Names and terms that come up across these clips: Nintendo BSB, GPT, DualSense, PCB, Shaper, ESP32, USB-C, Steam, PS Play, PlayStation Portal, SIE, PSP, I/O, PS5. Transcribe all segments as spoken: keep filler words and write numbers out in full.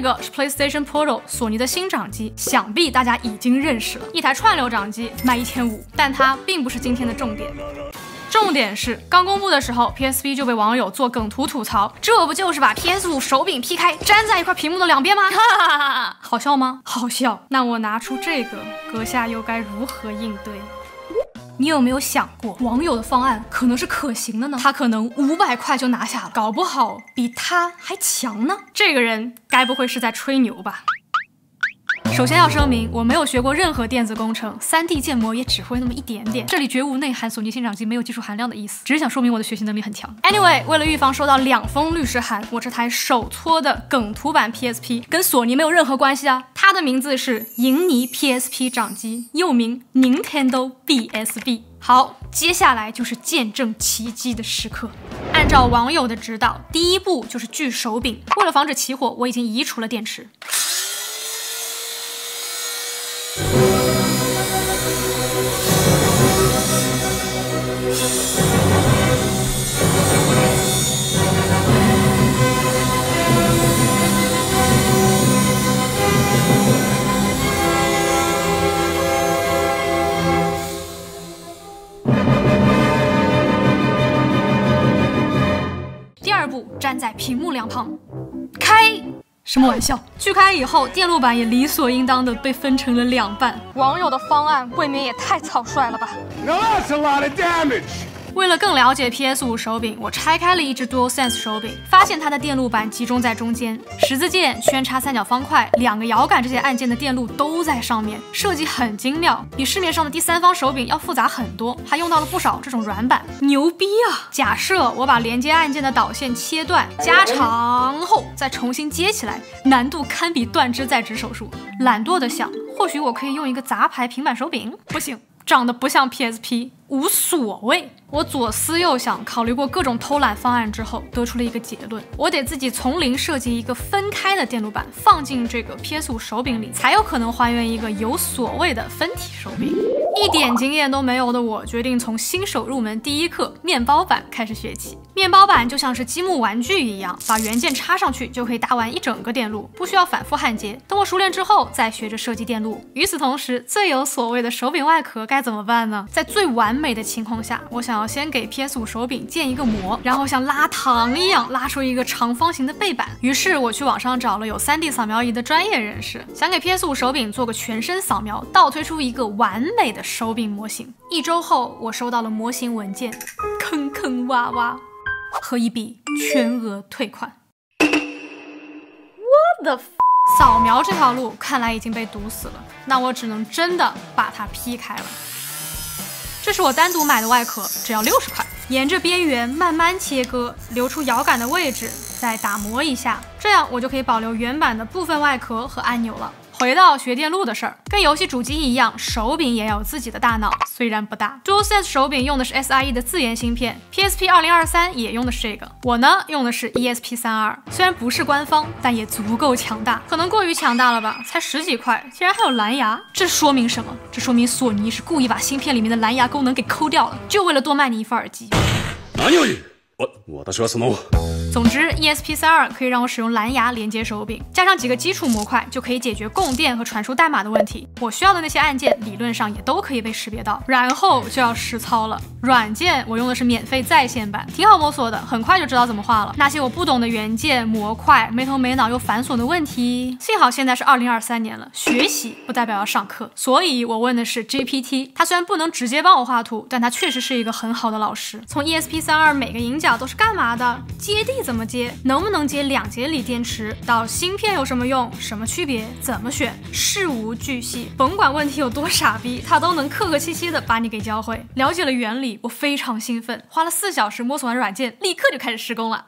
这个是 PlayStation Portal 索尼的新掌机，想必大家已经认识了。一台串流掌机卖一千五，但它并不是今天的重点。 重点是，刚公布的时候 ，P S P 就被网友做梗图吐槽，这不就是把 P S 五 手柄劈开，粘在一块屏幕的两边吗？哈哈哈哈！好笑吗？好笑。那我拿出这个，阁下又该如何应对？ 你有没有想过，网友的方案可能是可行的呢？他可能五百块就拿下了，搞不好比他还强呢。这个人该不会是在吹牛吧？ 首先要声明，我没有学过任何电子工程 ，三 D 建模也只会那么一点点。这里绝无内涵索尼新掌机没有技术含量的意思，只是想说明我的学习能力很强。Anyway， 为了预防收到两封律师函，我这台手搓的梗图版 P S P 跟索尼没有任何关系啊。它的名字是银泥 P S P 掌机，又名 Nintendo B S B。好，接下来就是见证奇迹的时刻。 按照网友的指导，第一步就是锯手柄。为了防止起火，我已经移除了电池。 第二步，站在屏幕两旁，开。 什么玩笑！锯开以后，电路板也理所应当的被分成了两半。网友的方案未免也太草率了吧 ！Now that's a lot of damage. 为了更了解 P S 五 手柄，我拆开了一只 DualSense 手柄，发现它的电路板集中在中间，十字键、圈叉、三角方块、两个摇杆这些按键的电路都在上面，设计很精妙，比市面上的第三方手柄要复杂很多，还用到了不少这种软板，牛逼啊！假设我把连接按键的导线切断，加长后再重新接起来，难度堪比断肢再植手术。懒惰的想，或许我可以用一个杂牌平板手柄，不行。 长得不像 P S P， 无所谓。我左思右想，考虑过各种偷懒方案之后，得出了一个结论：我得自己从零设计一个分开的电路板，放进这个 P S 五 手柄里，才有可能还原一个有所谓的分体手柄。一点经验都没有的我，决定从新手入门第一课面包板开始学起。面包板就像是积木玩具一样，把元件插上去就可以搭完一整个电路，不需要反复焊接。等我熟练之后，再学着设计电路。与此同时，最有所谓的手柄外壳该 该怎么办呢？在最完美的情况下，我想要先给 P S 五 手柄建一个模，然后像拉糖一样拉出一个长方形的背板。于是我去网上找了有 三 D 扫描仪的专业人士，想给 P S 五 手柄做个全身扫描，倒推出一个完美的手柄模型。一周后，我收到了模型文件，坑坑洼洼和一笔全额退款。What the f- 扫描这条路看来已经被堵死了，那我只能真的把它劈开了。这是我单独买的外壳，只要六十块。沿着边缘慢慢切割，留出摇杆的位置，再打磨一下，这样我就可以保留原版的部分外壳和按钮了。回到学电路的事儿，跟游戏主机一样，手柄也要有自己的大脑，虽然不大。DualSense 手柄用的是 S I E 的自研芯片 ，P S P 二零二三也用的是这个。我呢，用的是 E S P 三十二，虽然不是官方，但也足够强大。可能过于强大了吧？才十几块，竟然还有蓝牙，这说明什么？这说明索尼是故意把芯片里面的蓝牙功能给抠掉了，就为了多卖你一副耳机。 总之 ，E S P 三十二可以让我使用蓝牙连接手柄，加上几个基础模块就可以解决供电和传输代码的问题。我需要的那些按键理论上也都可以被识别到。然后就要实操了。软件我用的是免费在线版，挺好摸索的，很快就知道怎么画了。那些我不懂的元件、模块、没头没脑又繁琐的问题，幸好现在是二零二三年了，学习不代表要上课。所以我问的是 G P T， 它虽然不能直接帮我画图，但它确实是一个很好的老师。从 E S P 三十二每个引脚都是干嘛的？接地。 怎么接？能不能接两节锂电池？到芯片有什么用？什么区别？怎么选？事无巨细，甭管问题有多傻逼，他都能客客气气的把你给教会。了解了原理，我非常兴奋，花了四小时摸索完软件，立刻就开始施工了。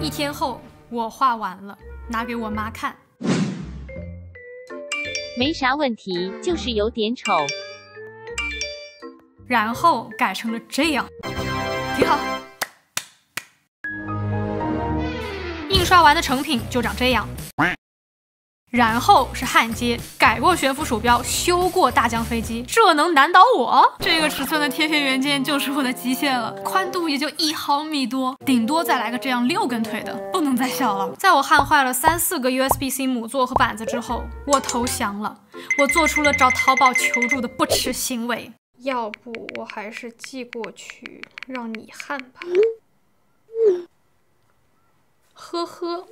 一天后，我画完了，拿给我妈看。 没啥问题，就是有点丑。然后改成了这样，挺好。印刷完的成品就长这样。然后是焊接，改过悬浮鼠标，修过大疆飞机，这能难倒我？这个尺寸的贴片元件就是我的极限了，宽度也就一毫米多，顶多再来个这样六根腿的，不能再小了。在我焊坏了三四个 U S B C 母座和板子之后，我投降了，我做出了找淘宝求助的不耻行为。要不我还是寄过去让你焊吧。呵呵。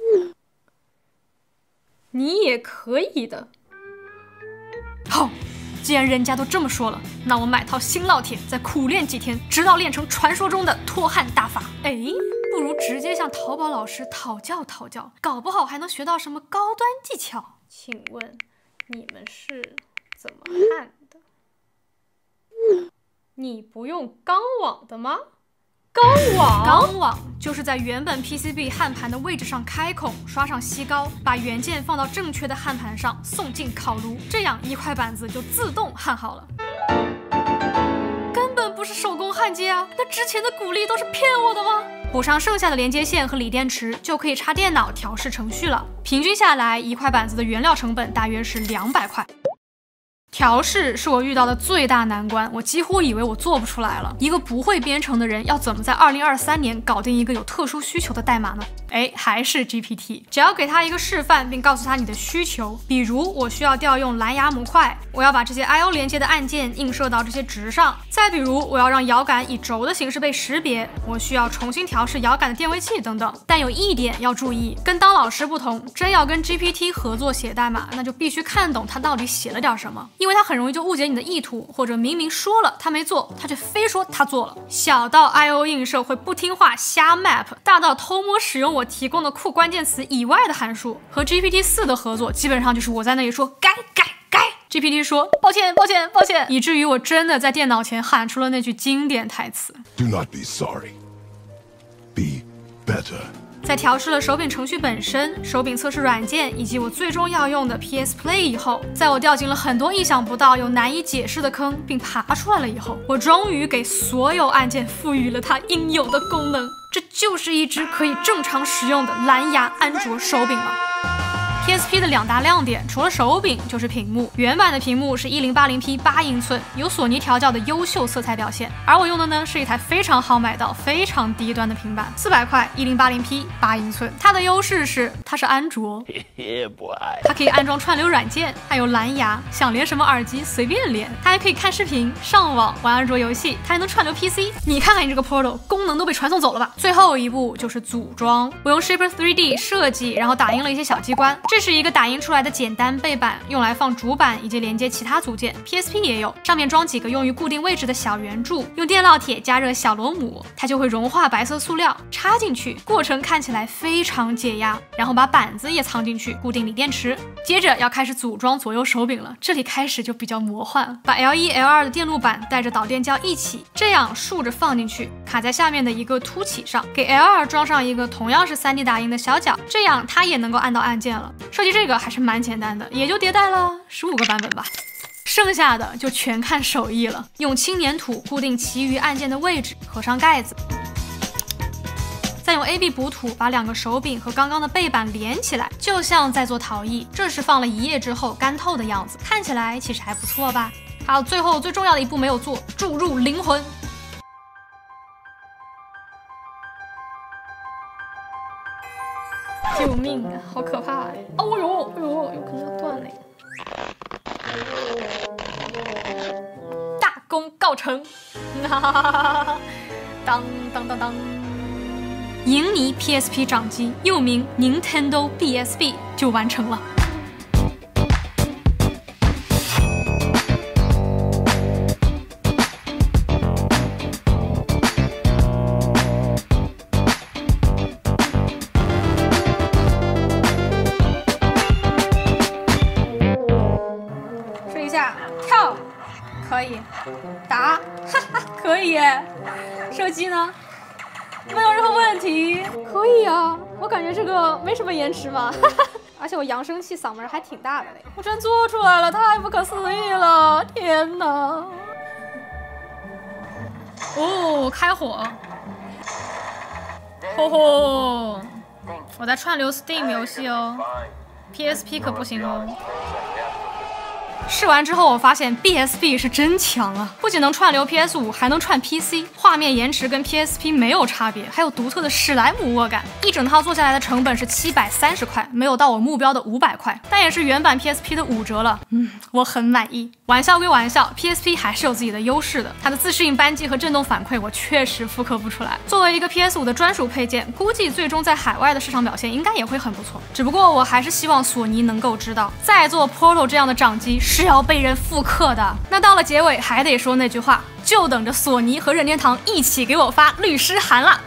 你也可以的。好，既然人家都这么说了，那我买套新烙铁，再苦练几天，直到练成传说中的脱焊大法。哎，不如直接向淘宝老师讨教讨教，搞不好还能学到什么高端技巧。请问你们是怎么焊的？你不用钢网的吗？ 钢网，钢网就是在原本 P C B 焊盘的位置上开孔，刷上锡膏，把元件放到正确的焊盘上，送进烤炉，这样一块板子就自动焊好了。根本不是手工焊接啊！那之前的鼓励都是骗我的吗？补上剩下的连接线和锂电池，就可以插电脑调试程序了。平均下来，一块板子的原料成本大约是两百块。 调试是我遇到的最大难关，我几乎以为我做不出来了。一个不会编程的人要怎么在二零二三年搞定一个有特殊需求的代码呢？哎，还是 G P T， 只要给他一个示范，并告诉他你的需求，比如我需要调用蓝牙模块，我要把这些 I O 连接的按键映射到这些值上；再比如我要让摇杆以轴的形式被识别，我需要重新调试摇杆的电位器等等。但有一点要注意，跟当老师不同，真要跟 G P T 合作写代码，那就必须看懂他到底写了点什么。 因为他很容易就误解你的意图，或者明明说了他没做，他却非说他做了。小到 I O 映射会不听话瞎 map， 大到偷摸使用我提供的库关键词以外的函数。和 G P T 四 的合作基本上就是我在那里说该该该 ，G P T 说抱歉抱歉抱歉，以至于我真的在电脑前喊出了那句经典台词 ：Do not be sorry, be better。 在调试了手柄程序本身、手柄测试软件以及我最终要用的 P S Play 以后，在我掉进了很多意想不到又难以解释的坑，并爬出来了以后，我终于给所有按键赋予了它应有的功能，这就是一只可以正常使用的蓝牙安卓手柄了。 P S P 的两大亮点，除了手柄就是屏幕。原版的屏幕是 一零八零P 八英寸，有索尼调教的优秀色彩表现。而我用的呢，是一台非常好买到、非常低端的平板， 四百块 一零八零P 八英寸。它的优势是它是安卓，它可以安装串流软件，还有蓝牙，想连什么耳机随便连。它还可以看视频、上网、玩安卓游戏，它还能串流 P C。你看看你这个 Portal 功能都被传送走了吧？最后一步就是组装，我用 Shaper 三 D 设计，然后打印了一些小机关。 这是一个打印出来的简单背板，用来放主板以及连接其他组件。P S P 也有，上面装几个用于固定位置的小圆柱，用电烙铁加热小螺母，它就会融化白色塑料，插进去，过程看起来非常解压。然后把板子也藏进去，固定锂电池。接着要开始组装左右手柄了，这里开始就比较魔幻了，把 L 一 L 二 的电路板带着导电胶一起这样竖着放进去，卡在下面的一个凸起上，给 L 二 装上一个同样是 三 D 打印的小角，这样它也能够按到按键了。 设计这个还是蛮简单的，也就迭代了十五个版本吧，剩下的就全看手艺了。用轻粘土固定其余按键的位置，合上盖子。 再用 A B 补土把两个手柄和刚刚的背板连起来，就像在做陶艺。这是放了一夜之后干透的样子，看起来其实还不错吧。还有最后最重要的一步没有做，注入灵魂。 救命啊！好可怕哎！哦呦，哎呦，有可能要断嘞！大功告成！当当当当！银泥 P S P 掌机，又名 Nintendo B S B， 就完成了。可以打，哈哈，可以耶！射击呢？没有任何问题，可以啊。我感觉这个没什么延迟嘛，哈哈。而且我扬声器嗓门还挺大的嘞，我真做出来了，太不可思议了！天哪！哦，开火！吼吼！我在串流 Steam 游戏哦。P S P 可不行哦。试完之后，我发现 B S B 是真强啊！不仅能串流 P S 五，还能串 P C， 画面延迟跟 P S P 没有差别，还有独特的史莱姆握感。一整套做下来的成本是七百三十块，没有到我目标的五百块，但也是原版 P S P 的五折了。嗯，我很满意。玩笑归玩笑 ，P S P 还是有自己的优势的。它的自适应扳机和震动反馈，我确实复刻不出来。作为一个 P S 五 的专属配件，估计最终在海外的市场表现应该也会很不错。只不过我还是希望索尼能够知道，再做 Portal 这样的掌机。 是要被人复刻的。那到了结尾，还得说那句话，就等着索尼和任天堂一起给我发律师函了。